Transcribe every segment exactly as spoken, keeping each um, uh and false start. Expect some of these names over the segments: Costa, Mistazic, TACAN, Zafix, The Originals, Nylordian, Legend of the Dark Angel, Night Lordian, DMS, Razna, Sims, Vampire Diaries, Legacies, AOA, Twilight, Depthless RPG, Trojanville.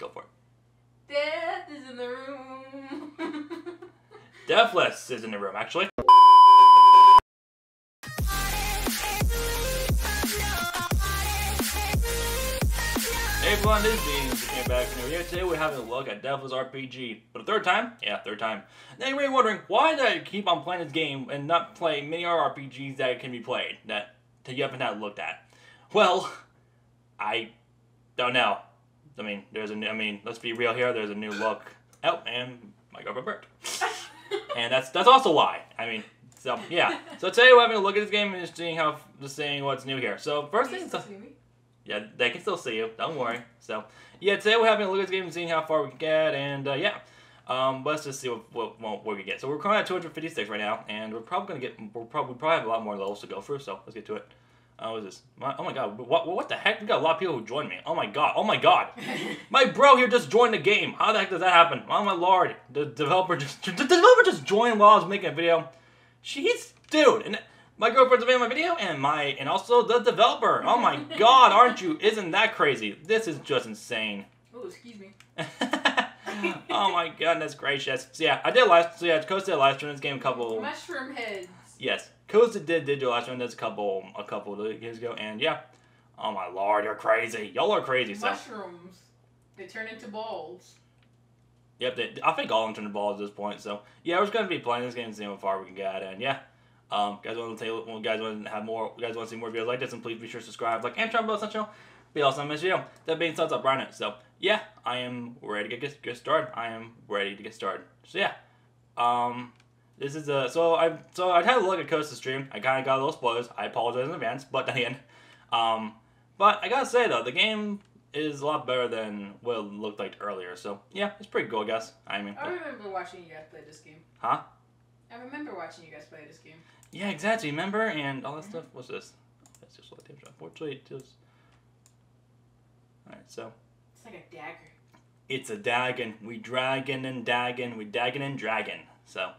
Go for it. Death is in the room. Depthless is in the room, actually. Hey everyone, this is James. We came back and here today we're having a look at Depthless R P G. For the third time? Yeah, third time. Now you may be wondering, why did I keep on playing this game and not play many R P Gs that can be played, that you haven't had looked at? Well, I don't know. I mean, there's a new, I mean, let's be real here, there's a new look. Oh, and my girlfriend burped. And that's that's also why. I mean, so, yeah. So today we're having a look at this game and just seeing how, just seeing what's new here. So, first thing... Yeah, they can still see you. Don't worry. So, yeah, today we're having a look at this game and seeing how far we can get, and, uh, yeah. Um, let's just see what, what, what we can get. So we're currently at two hundred fifty-six right now, and we're probably gonna get, we're probably, we probably have a lot more levels to go through, so let's get to it. Uh, what is this? My, oh my god, what, what the heck? We got a lot of people who joined me. Oh my god, oh my god. My bro here just joined the game. How the heck does that happen? Oh my lord. The developer just, the developer just joined while I was making a video. She's, dude, and my girlfriend's making my video, and my, and also the developer. Oh my god, aren't you? Isn't that crazy? This is just insane. Oh, excuse me. Oh my goodness gracious. So yeah, I did last, so yeah, Costa did live stream this game a couple. Mushroom heads. Yes, Costa did did do live stream this a couple, a couple of years ago, and yeah. Oh my lord, you're crazy. Y'all are crazy. Mushrooms, so. They turn into balls. Yep, they, I think all of them turn into balls at this point, so. Yeah, we're just gonna be playing this game and seeing how far we can get, and yeah. Um, guys want to tell, well, guys want to have more, guys want to see more videos like this, and please be sure to subscribe, like, and turn on the bell channel. Be awesome on this video. That being said, up right now, so. Yeah, I am ready to get get started. I am ready to get started. So yeah, um, this is a so I so I had a look at Costa's stream. I kind of got a little spoilers. I apologize in advance, but again, um, but I gotta say though, the game is a lot better than what it looked like earlier. So yeah, it's pretty cool, I guess. I mean, I remember watching you guys play this game. Huh? I remember watching you guys play this game. Yeah, exactly. Remember and all that mm-hmm. stuff. What's this? That's just like unfortunately it just. All right, so. It's like a dagger. It's a daggin. We draggin' and daggin'. We daggin' and draggin'. So,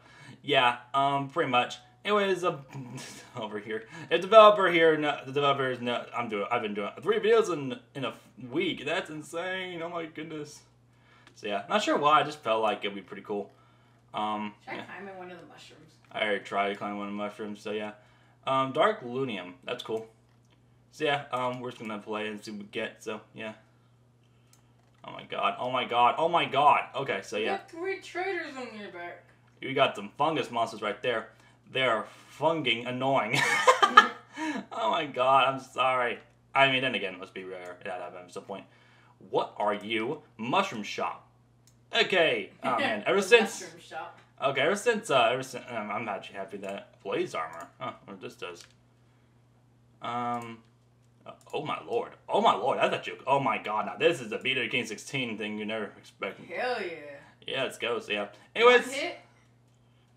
yeah, um, pretty much. Anyways, uh, over here, a developer here. No, the developer is no. I'm doing. I've been doing three videos in in a week. That's insane. Oh my goodness. So yeah, not sure why. I just felt like it'd be pretty cool. Um, Try yeah. climbing one of the mushrooms. I already tried climbing one of the mushrooms. So yeah, um, Dark Lunium. That's cool. So yeah, um, we're just gonna play and see what we get. So yeah. Oh my god, oh my god, oh my god. Okay, so yeah. You got three traitors on your back. You got some fungus monsters right there. They're funging annoying. Oh my god, I'm sorry. I mean, then again, let's be rare. It had happened at some point. What are you? Mushroom shop. Okay, oh man, ever since... Mushroom shop. Okay, ever since, uh, ever since... Um, I'm actually happy that... Blaze armor. Huh, what this does. Um... Oh my lord. Oh my lord, that's a joke. Oh my god, now this is a Beat of the King sixteen thing you never expected. Hell yeah. Yeah, let's go, so yeah. Anyways. One hit?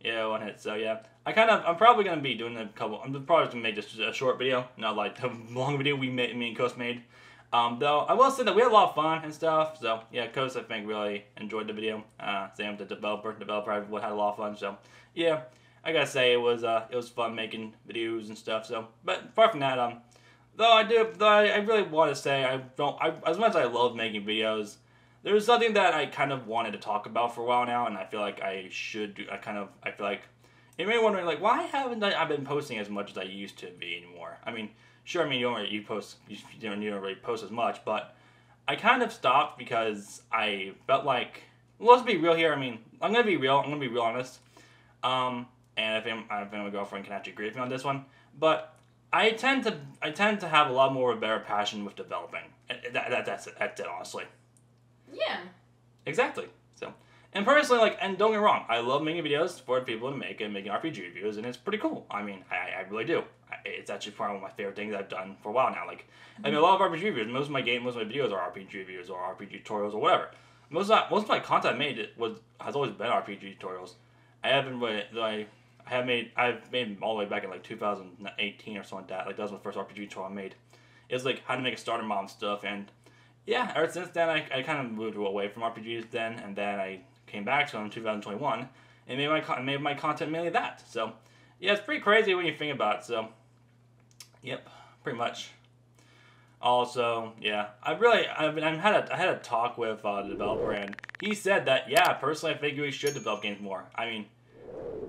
Yeah, one hit, so yeah. I kind of, I'm probably going to be doing a couple, I'm probably going to make just a short video, not like the long video we made, me and Coast made. Um, though, I will say that we had a lot of fun and stuff, so yeah, Coast, I think, really enjoyed the video. Uh, Sam, the developer, developer, I had a lot of fun, so yeah. I gotta say, it was, uh, it was fun making videos and stuff, so, but apart from that, um, Though I do, though I really want to say I don't. I, as much as I love making videos, there's something that I kind of wanted to talk about for a while now, and I feel like I should. Do, I kind of. I feel like you may be wondering, like, why haven't I? I've been posting as much as I used to be anymore. I mean, sure. I mean, you don't. Really, you post. You, you don't. You don't really post as much, but I kind of stopped because I felt like. Well, let's be real here. I mean, I'm gonna be real. I'm gonna be real honest. Um, and I think I think my girlfriend can actually agree with me on this one, but. I tend to I tend to have a lot more of a better passion with developing. That, that that's it, that's it honestly. Yeah. Exactly. So, and personally, like, and don't get me wrong, I love making videos for people to make and making R P G reviews, and it's pretty cool. I mean, I, I really do. It's actually probably one of my favorite things I've done for a while now. Like, I mean, a lot of R P G reviews. Most of my game, most of my videos are R P G reviews or R P G tutorials or whatever. Most of my, most of my content made was has always been R P G tutorials. I haven't really. Like, I have made, I've made all the way back in like two thousand eighteen or something like that. Like that was my first R P G tutorial I made. It was like how to make a starter mod and stuff. And yeah, ever since then, I, I kind of moved away from R P Gs then. And then I came back to them in two thousand twenty-one and made my, made my content mainly that. So yeah, it's pretty crazy when you think about it. So, yep, pretty much. Also, yeah, I really, I mean, I had a, I had a talk with uh, the developer, and he said that, yeah, personally, I think we should develop games more. I mean,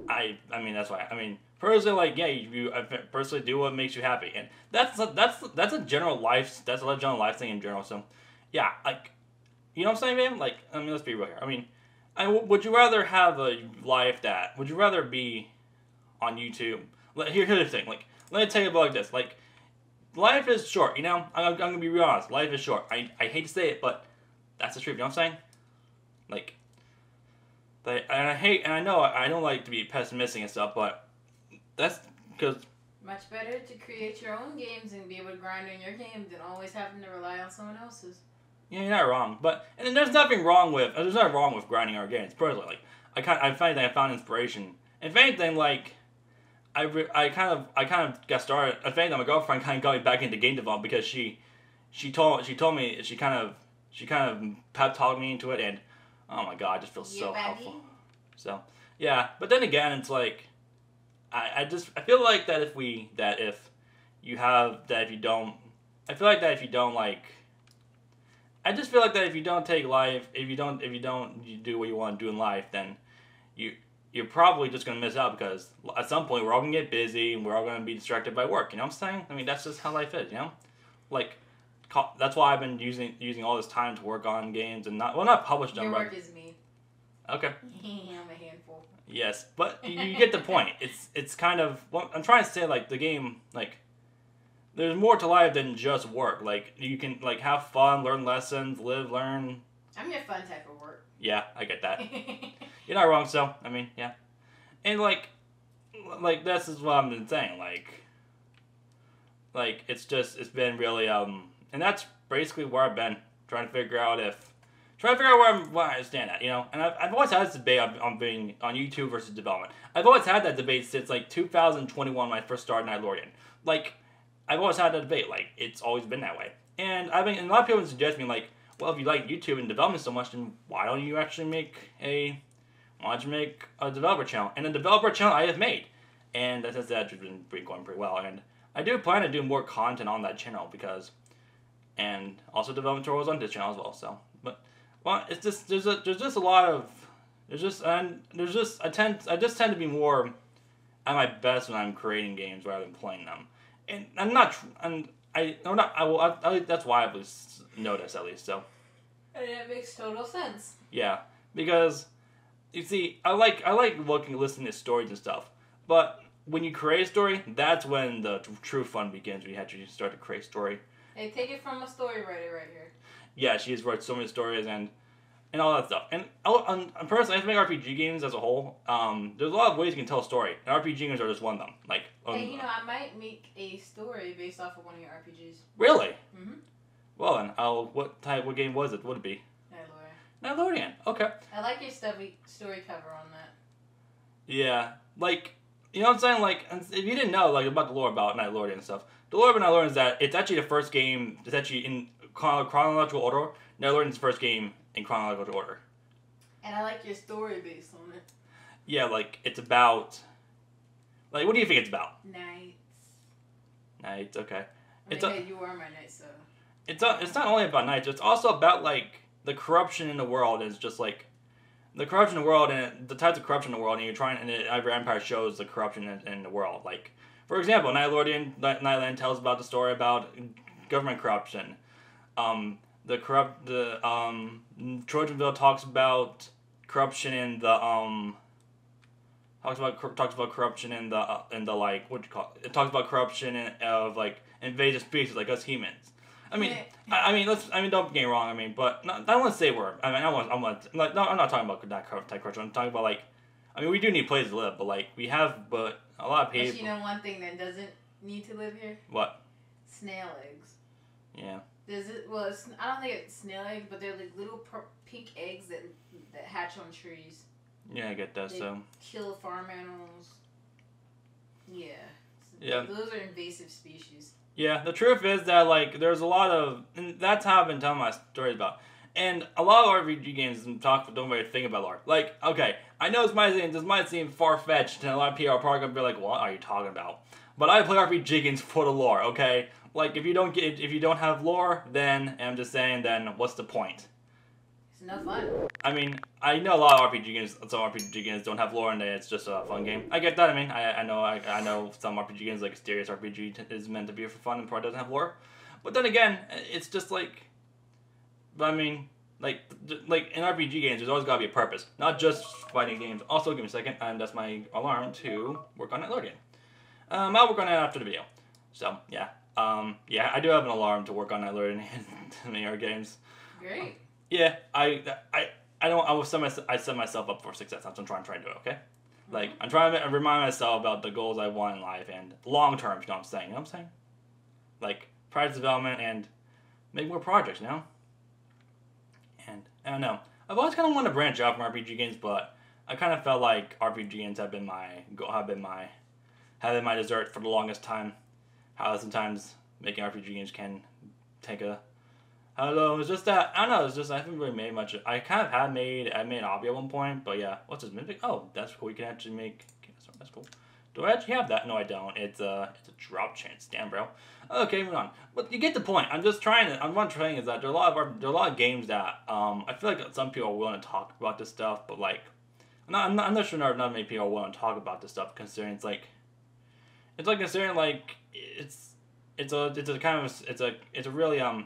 I, I mean, that's why. I mean, personally, like, yeah, you, you personally do what makes you happy, and that's, a, that's, that's a general life, that's a general life thing in general. So, yeah, like, you know what I'm saying, man? Like, I mean, let's be real here. I mean, I would you rather have a life that? Would you rather be on YouTube? Let, here, here's the thing. Like, let me tell you about this. Like. Life is short, you know? I'm, I'm gonna be real honest. Life is short. I, I hate to say it, but that's the truth, you know what I'm saying? Like, like and I hate, and I know, I don't like to be pessimistic and stuff, but that's because... Much better to create your own games and be able to grind on your game than always having to rely on someone else's. Yeah, you're not wrong, but, and there's nothing wrong with, there's nothing wrong with grinding our games, personally. Like, I kind of, I find that I found inspiration. If anything, like... I, re I kind of I kind of got started. I think that my girlfriend kind of got me back into game development because she she told she told me she kind of she kind of pep talked me into it, and oh my god, I just feel so helpful. So yeah, but then again, it's like I, I just I feel like that if we that if you have that if you don't I feel like that if you don't like I just feel like that if you don't take life if you don't if you don't you do what you want to do in life, then you. You're probably just going to miss out because at some point we're all going to get busy and we're all going to be distracted by work. You know what I'm saying? I mean, that's just how life is, you know? Like, that's why I've been using using all this time to work on games and not, well, not publish them. Your work but, is me. Okay. I'm a handful. Yes, but you get the point. It's it's kind of, well, I'm trying to say, like, the game, like, there's more to life than just work. Like, you can, like, have fun, learn lessons, live, learn. I'm your fun type of work. Yeah, I get that. You're not wrong, so, I mean, yeah. And, like, like, this is what I've been saying, like, like, it's just, it's been really, um, and that's basically where I've been, trying to figure out if, trying to figure out where, I'm, where I stand at, you know, and I've, I've always had this debate on, on being, on YouTube versus development. I've always had that debate since, like, two thousand twenty-one when I first started Night Lordian. Like, I've always had that debate, like, it's always been that way. And I've been, and a lot of people suggest me, like, well, if you like YouTube and development so much, then why don't you actually make a... Why don't you make a developer channel? And a developer channel I have made. And that has been going pretty well. And I do plan to do more content on that channel because... And also development tutorials on this channel as well, so... But, well, it's just... There's, a, there's just a lot of... There's just... And there's just... I tend... I just tend to be more... At my best when I'm creating games rather than playing them. And I'm not... And I... I'm not... I will... I, I, that's why I was noticed, at least, so... And it makes total sense. Yeah. Because... You see, I like I like looking, listening to stories and stuff, but when you create a story, that's when the true fun begins. When you actually start to create a story. They take it from a story writer right here. Yeah, she's wrote so many stories and and all that stuff. And on personally, I think R P G games as a whole, um, there's a lot of ways you can tell a story, and R P G games are just one of them. Like, um, hey, you know, I might make a story based off of one of your R P Gs. Really? Mm-hmm. Well, then, I'll, what type? What game was it? Would it be? Nylordian. Okay. I like your story story cover on that. Yeah, like you know what I'm saying. Like if you didn't know like about the lore about Night Lordian and stuff, the lore about Night Lordian is that it's actually the first game. It's actually in chronological order. Night Lordian's first game in chronological order. And I like your story based on it. Yeah, like it's about. Like, what do you think it's about? Nights. Nights. Okay. I mean, it's hey, a, you are my knight, so. It's a, It's not only about nights. It's also about like. The corruption in the world is just like the corruption in the world and the types of corruption in the world, and you're trying. And every empire shows the corruption in, in the world. Like, for example, Night Lordian Nightland tells about the story about government corruption. Um, the corrupt the um, Trojanville talks about corruption in the um, talks about talks about corruption in the uh, in the like what do you call it? It talks about corruption in, of like invasive species like us humans. I mean, I, I mean, let's. I mean, don't get me wrong. I mean, but not, I don't want to say we're. I mean, I want. I'm not. Like, no, I'm not talking about that type of culture. I'm talking about like. I mean, we do need places to live, but like we have, but a lot of people. But you know, one thing that doesn't need to live here. What? Snail eggs. Yeah. There's it. Well, it's, I don't think it's snail eggs, but they're like little pink eggs that that hatch on trees. Yeah, I get that. They so. Kill farm animals. Yeah. Yeah. Those are invasive species. Yeah, the truth is that, like, there's a lot of... And that's how I've been telling my stories about. And a lot of R P G games talk, don't really think about lore. Like, okay, I know this might seem, this might seem far-fetched, and a lot of people are probably going to be like, what are you talking about? But I play R P G games for the lore, okay? Like, if you don't get, if you don't have lore, then I'm just saying, then what's the point? It's no fun. I mean, I know a lot of R P G games. Some R P G games don't have lore, and it's just a fun game. I get that. I mean, I, I know, I, I know some R P G games, like Asterius R P G, is meant to be for fun and probably doesn't have lore. But then again, it's just like, I mean, like, like in R P G games, there's always gotta be a purpose, not just fighting games. Also, give me a second, and that's my alarm to work on Nylordian. Um, I'll work on that after the video. So yeah, um, yeah, I do have an alarm to work on Nylordian in the other games. Great. Yeah, I, I, I don't. I will set my, I set myself up for success. That's what I'm trying to do. Okay, mm-hmm. Like I'm trying to remind myself about the goals I want in life and long term. You know what I'm saying? You know what I'm saying? Like product development and make more projects. You know. And I don't know. I've always kind of wanted to branch out from R P G games, but I kind of felt like R P G games have been my have been my have been my dessert for the longest time. How sometimes making R P G games can take a I don't know. It's just that I don't know. It's just I haven't really made much. I kind of had made I made an obby at one point, but yeah. What's this mythic? Oh, that's cool. You can actually make. Okay, sorry, that's cool. Do I actually have that? No, I don't. It's a it's a drop chance. Damn, bro. Okay, moving on. But you get the point. I'm just trying to. I'm what I'm trying is that there are a lot of there are a lot of games that um I feel like some people are willing to talk about this stuff, but like, I'm not I'm not, I'm not sure not many people are willing to talk about this stuff considering it's like, it's like considering like it's it's a it's a kind of it's a it's a really um.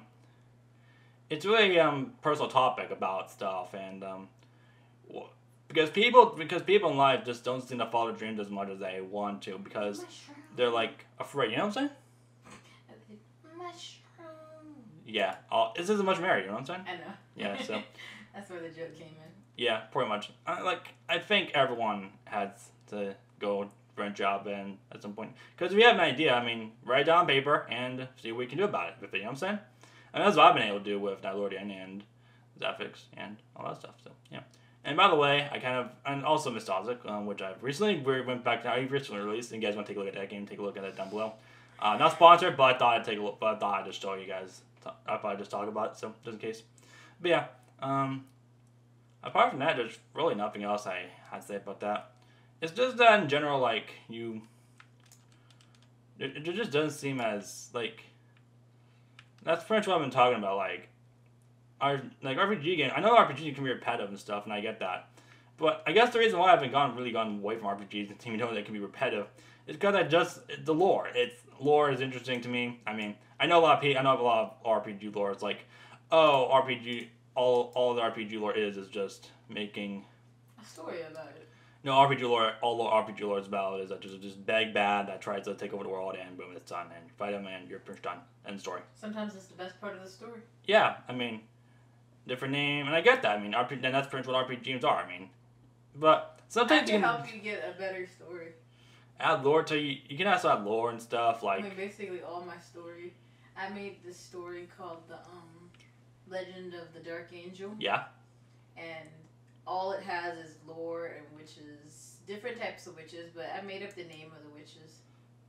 It's really um personal topic about stuff and um because people because people in life just don't seem to follow their dreams as much as they want to because they're like afraid. You know what I'm saying? Mushroom. Yeah, all, this is a mushroom area. You know what I'm saying? I know. Yeah, so that's where the joke came in. Yeah, pretty much. I, like I think everyone has to go for a job and at some point because if you have an idea, I mean, write it down on paper and see what you can do about it. But, you know what I'm saying? And that's what I've been able to do with Nylordian and Zafix and all that stuff. So yeah. And by the way, I kind of and also Mistazic, um, which I've recently we went back to. I recently released. And you guys want to take a look at that game? Take a look at that down below. Uh, not sponsored, but I thought I'd take a look. But I thought I'd just show you guys. I thought I'd just talk about it. So just in case. But yeah. Um, apart from that, there's really nothing else I had to say about that. It's just that in general, like you, it, it just doesn't seem as like. That's pretty much what I've been talking about, like, our, like R P G games. I know R P Gs can be repetitive and stuff, and I get that. But I guess the reason why I haven't gone really gone away from R P Gs, and even though they can be repetitive, is because I just the lore. It's lore is interesting to me. I mean, I know a lot of people, I know a lot of R P G lore. It's like, oh, R P G. All all the R P G lore is is just making a story about it. No, R P G lore. All R P G lore is about is that just just big bad that tries to take over the world and boom, it's done. And you fight him and you're pretty much done. End story. Sometimes it's the best part of the story. Yeah, I mean, different name, and I get that. I mean, R P G, and that's pretty much what R P G games are. I mean, but sometimes that can you can help you get a better story. Add lore to you. You can also add lore and stuff like. I mean, basically, all my story. I made this story called the um, Legend of the Dark Angel. Yeah. And. All it has is lore and witches, different types of witches, but I made up the name of the witches.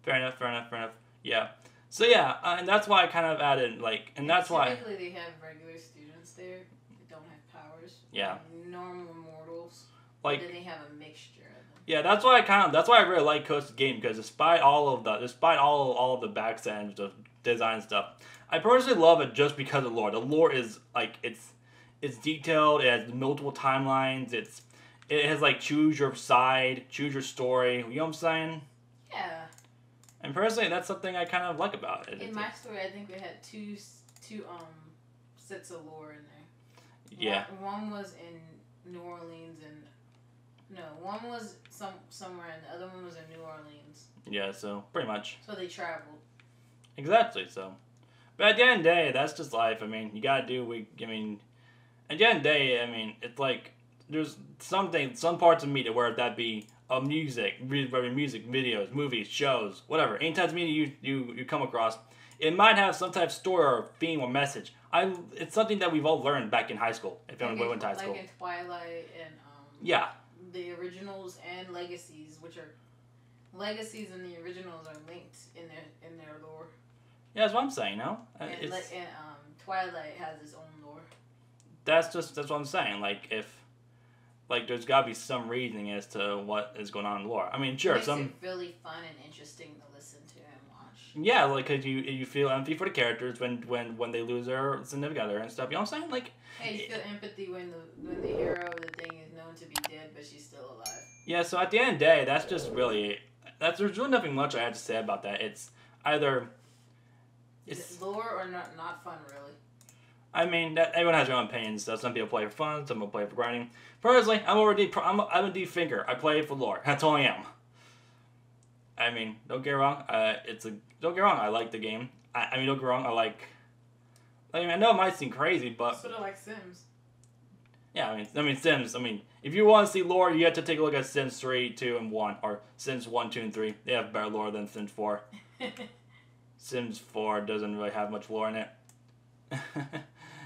Fair enough, fair enough, fair enough. Yeah. So, yeah, uh, and that's why I kind of added, like, and that's why... Typically they have regular students there that don't have powers. Yeah. Normal mortals. Like... But then they have a mixture of them. Yeah, that's why I kind of, that's why I really like Coast's game, because despite all of the, despite all, all of the back end, the design stuff, I personally love it just because of lore. The lore is, like, it's... It's detailed. It has multiple timelines. It's it has like choose your side, choose your story. You know what I'm saying? Yeah. And personally, that's something I kind of like about it. In my story, I think we had two two um sets of lore in there. Yeah. One, one was in New Orleans, and no, one was some somewhere, and the other one was in New Orleans. Yeah. So pretty much. So they traveled. Exactly. So, but at the end of the day, that's just life. I mean, you gotta do. We. I mean. At the end of the day, I mean, it's like, there's something, some parts of media, whether that be uh, music, music, videos, movies, shows, whatever. Any type of media you, you, you come across, it might have some type of story or theme or message. I, it's something that we've all learned back in high school, if anyone went to high school. Like in Twilight and um, yeah. The Originals and Legacies, which are, Legacies and the Originals are linked in their, in their lore. Yeah, that's what I'm saying, no? And, and um, Twilight has its own lore. That's just that's what I'm saying. Like if, like there's gotta be some reasoning as to what is going on in lore. I mean, sure, it makes some it really fun and interesting to listen to and watch. Yeah, like, cause you you feel empathy for the characters when when when they lose their significant other and stuff. You know what I'm saying? Like, hey, you feel empathy when the when the hero of the thing is known to be dead, but she's still alive. Yeah. So at the end of the day, that's just really that's there's really nothing much I have to say about that. It's either it's, is it lore or not not fun really. I mean, that, everyone has their own opinions. So some people play for fun, some people play for grinding. Personally, I'm already I'm I'm a deep thinker. I play for lore. That's all I am. I mean, don't get wrong. Uh, it's a don't get wrong. I like the game. I, I mean, don't get wrong. I like. I mean, I know it might seem crazy, but sort of like Sims. Yeah, I mean, I mean Sims. I mean, if you want to see lore, you have to take a look at Sims three, two, and one, or Sims one, two, and three. They have better lore than Sims four. Sims four doesn't really have much lore in it.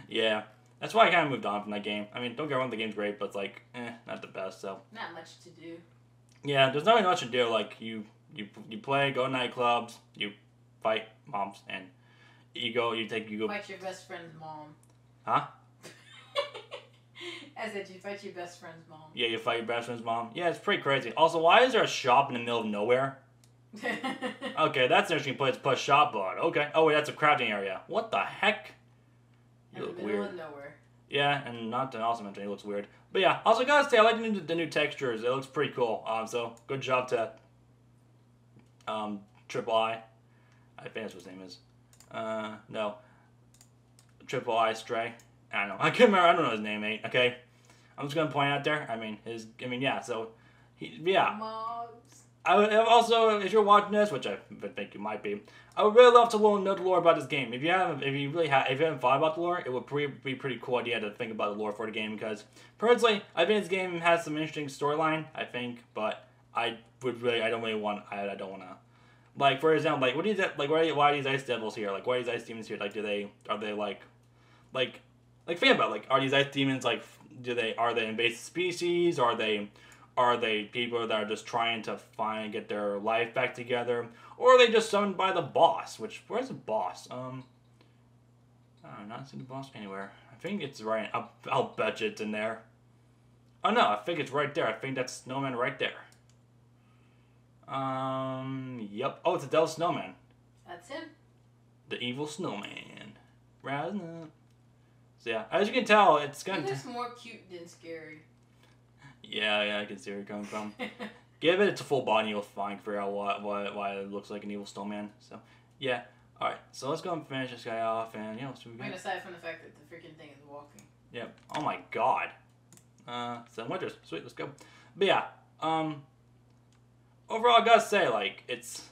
Yeah, that's why I kind of moved on from that game. I mean, don't get wrong. The game's great, but it's like, eh, not the best. So not much to do. Yeah, there's not really much to do. Like you. You you play, go to nightclubs, you fight moms, and you go. You take you go. Fight your best friend's mom. Huh? I said you fight your best friend's mom. Yeah, you fight your best friend's mom. Yeah, it's pretty crazy. Also, why is there a shop in the middle of nowhere? Okay, that's an interesting place to put a shop, but okay. Oh wait, that's a crafting area. What the heck? You in look the middle weird. Of nowhere. Yeah, and not an awesome entry. It looks weird, but yeah. Also, gotta say, I like the new, the new textures. It looks pretty cool. Um, so good job to. Um, Triple I. I think that's what his name is. Uh, no. Triple I Stray. I don't know. I can't remember. I don't know his name, mate. Okay. I'm just going to point out there. I mean, his, I mean, yeah, so, he, yeah. Mobs. I would also, if you're watching this, which I think you might be, I would really love to know the lore about this game. If you haven't, if you really have, if you haven't thought about the lore, it would pre be a pretty cool idea to think about the lore for the game, because, personally, I think this game has some interesting storyline, I think, but I would really, I don't really want, I, I don't want to, like, for example, like, what is that, like, why, why are these ice devils here, like, why are these ice demons here, like, do they, are they, like, like, like, think about, like, are these ice demons, like, do they, are they invasive species, are they, are they people that are just trying to find, get their life back together, or are they just summoned by the boss, which, where's the boss, um, I don't know, not seen the boss anywhere, I think it's right, I'll, I'll bet you it's in there, oh, no, I think it's right there, I think that's Snowman right there. Um, yep. Oh, it's a devil snowman. That's him. The evil snowman. Razna. So, yeah, as you can tell, it's gonna... He looks more cute than scary. Yeah, yeah, I can see where you're coming from. Give it its full body, you'll find, figure out why, why, why it looks like an evil snowman. So, yeah. Alright, so let's go and finish this guy off, and, you know, so we can... Wait, aside from the fact that the freaking thing is walking. Yep. Oh my god. Uh, seven winters. Sweet, let's go. But, yeah, um... overall, I gotta say, like, it's,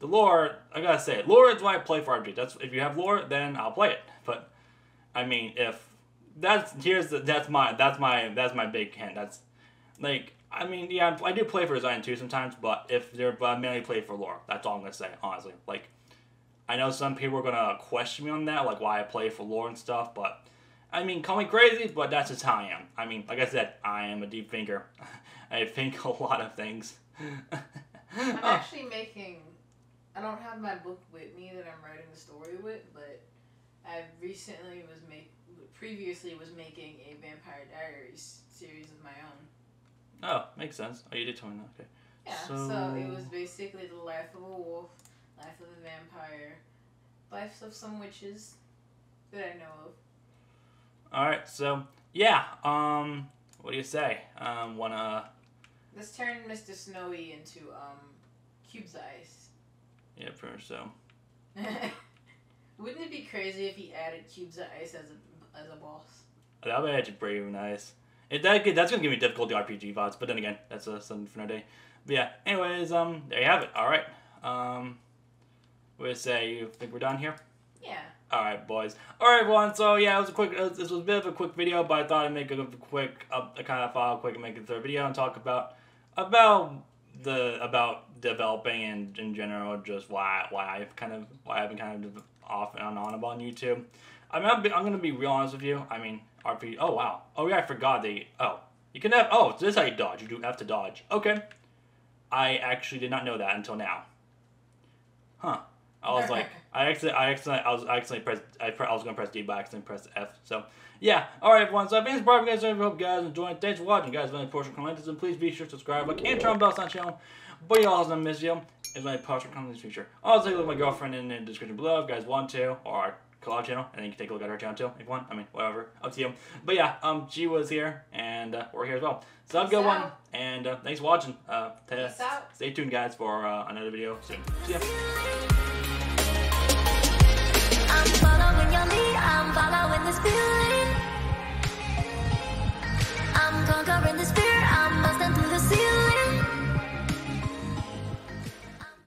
the lore, I gotta say, lore is why I play for R P G. That's, if you have lore, then I'll play it. But, I mean, if, that's, here's, the, that's my, that's my, that's my big hint. That's, like, I mean, yeah, I do play for design too sometimes, but if they're, but I mainly play for lore. That's all I'm gonna say, honestly. Like, I know some people are gonna question me on that, like, why I play for lore and stuff, but, I mean, call me crazy, but that's just how I am. I mean, like I said, I am a deep thinker. I think a lot of things. I'm actually making, I don't have my book with me that I'm writing the story with, but I recently was make, previously was making a Vampire Diaries series of my own. Oh, makes sense. Oh, you did tell me that, okay. Yeah, so... so it was basically the life of a wolf, life of a vampire, lives of some witches that I know of. Alright, so, yeah, um, what do you say? Um, wanna... Let's turn Mister Snowy into, um, Cube's Ice. Yeah, pretty much so. Wouldn't it be crazy if he added Cube's Ice as a, as a boss? That would be actually pretty nice. It, that, that's going to give me difficulty R P G vibes, but then again, that's uh, something for another day. But yeah, anyways, um, there you have it. Alright. Um, what do you say? You think we're done here? Yeah. Alright, boys. Alright, everyone. So, yeah, it was a quick, was, this was a bit of a quick video, but I thought I'd make a quick, uh, I kind of file quick and make a third video and talk about About the about developing and in general, just why why I've kind of why I've been kind of off and on about on YouTube. I'm not be, I'm gonna be real honest with you. I mean, R P. Oh wow. Oh yeah, I forgot they. Oh, you can have. Oh, so this is how you dodge. You do F to dodge. Okay. I actually did not know that until now. Huh. I was like, I accidentally, I accidentally, I was I accidentally pressed, I, pre I was gonna press D, but I accidentally pressed F. So, yeah. Alright, everyone. So, I think it's probably guys. I hope you guys enjoyed. Thanks for watching, guys. If you have any portion comments, and please be sure to subscribe, like, and turn on the bell on the channel. But y'all, I'm gonna miss you. is my partial company's future. I'll take a look at my girlfriend in the description below if you guys want to, or our collab channel, and then you can take a look at her channel too if you want. I mean, whatever, up to you. But yeah, um, she was here, and uh, we're here as well. So have a good one, and uh, thanks for watching. Uh, stay tuned, guys, for uh, another video soon. See ya. I'm following your lead, I'm following this feeling. I'm conquering this feeling.